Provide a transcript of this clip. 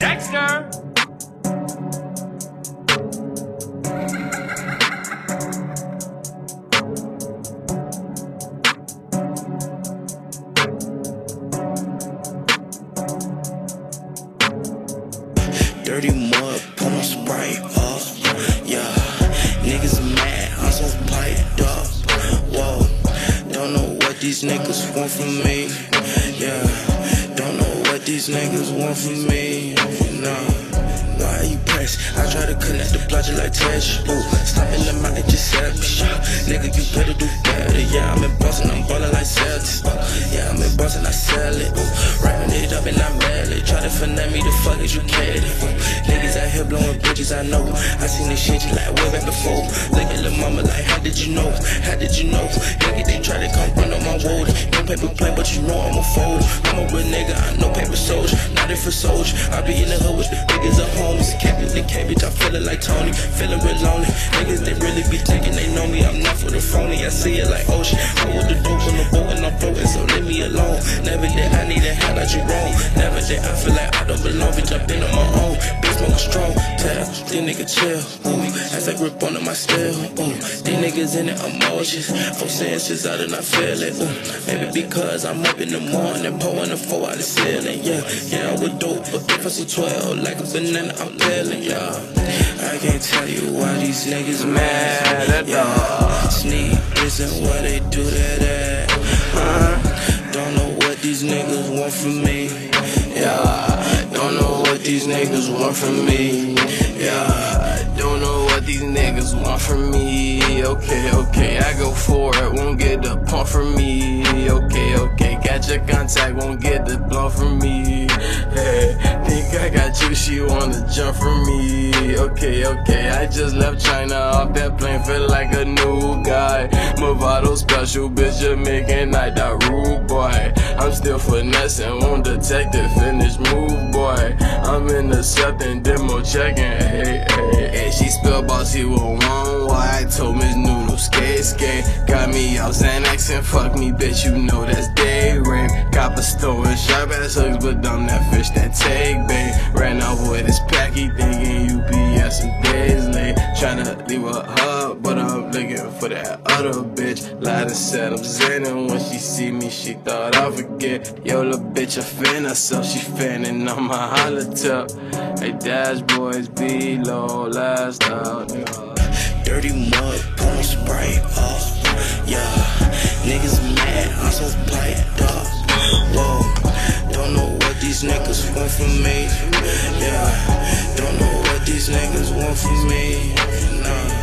Dexter! Dirty mud, put on Sprite up, yeah. Niggas mad, I'm so piped up, whoa. Don't know what these niggas want from me, yeah. Don't know what these niggas want from me, nah. Why you press? I try to connect the plot like Tesh, boo. Stop in the mind and just set up shop. Nigga, you better do better, yeah. I'm in Boston, I'm ballin' like Celtics, yeah. I'm in Boston, I sell it, ooh. Wrapping it up and I mail it. Try to finesse me, the fuck is you kidding? Niggas out here blowing bridges, I know. I seen this shit you like way back before. Look at lil' mama like, how did you know? How did you know? Nigga, they try to come run on my road. No paper plane, but you know I'm a fold. I'm a real nigga, I know paper soldier. Not if a soldier, I be in the hood with the niggas and homies. Cabbage, I'm feeling like Tony, feeling real lonely. Niggas, they really be thinking they know me. I'm not for the phony, I see it like ocean. I with the dope on the boat and I'm broken, so leave me alone. Never did I need a hand like you wrong. Never did I feel like I don't belong, bitch, I've been on my own. Bitch, smoke strong, tell these niggas chill. Ooh, as I grip onto my steel. Ooh, these niggas in it, I'm emotions. I'm saying shit, I do not feel it. Ooh, maybe because I'm up in the morning, pouring a 4 out the ceiling. Yeah, I was dope, but if I see 12, like a banana, I'm peeling. I can't tell you why these niggas mad at all. Sneak isn't what they do that at. Don't know what these niggas want from me. Yeah, don't know what these niggas want from me. Yeah, don't know what these niggas want from me. Okay, I go for it, won't get the pump from me. Okay, got your contact, won't get the blunt from me. Hey, think I got you, she wanna jump from me. Okay, I just left China off that plane, feel like a new guy. Movado special, bitch, Jamaican night, that rude boy. I'm still finessing, won't detective, finish move, boy. I'm intercepting, demo checking, hey. She spell bossy with one Y, told Miss Noodle, skate. Got me out Xanax and fuck me, bitch, you know that's day rain. Copper stolen, sharp ass hooks, but dumb that fish that take bait. Ran out with his pack, he thinking UPS some days late. Tryna leave her up, but I'm looking for that other bitch. Lied and said I'm zennin', when she see me, she thought I forget. Yo, little bitch, I fan herself, she fanning on my holler top. Hey, dash boys, be low, last out, dirty mud, pump Sprite up, yeah. Niggas mad, I'm so piped up, whoa. Don't know what these niggas want from me, yeah. Don't know what these niggas want from me, nah.